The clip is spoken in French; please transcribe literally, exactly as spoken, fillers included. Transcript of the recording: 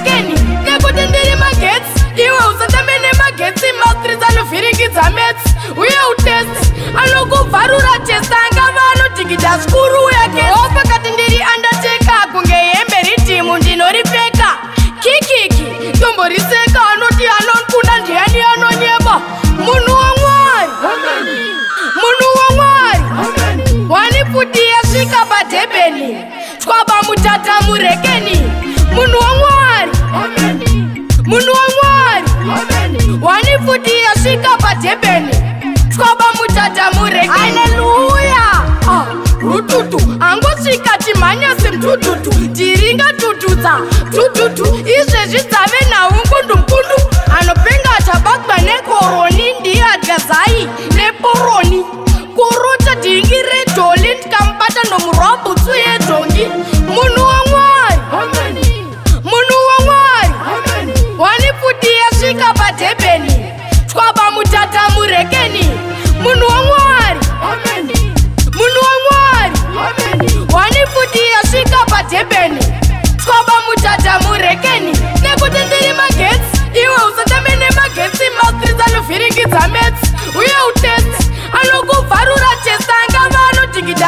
again. They couldn't be in my gates. You also the men in my gates. In my streets, I love feeling it's a mess. We out test. I look over Varura chest and Gavano ticket as Kuru again. Over Katindiri Undertaker, Kunge, Emberi Team, Mundinori Peka. Kiki, Tombori Seka, Noti Alon Kunan, Jenny, and on Yeba. Munu Wai. Munu Wai. Wani Puti Ashika Badebeni. Kwaba mutata murekeni Munu wangwari Munu wangwari Wanifuti ya shika patebeni Kwaba mutata murekeni Hallelujah ah, Rututu Ango shika chimanya simtututu Jiringa tutuza Tututu Ije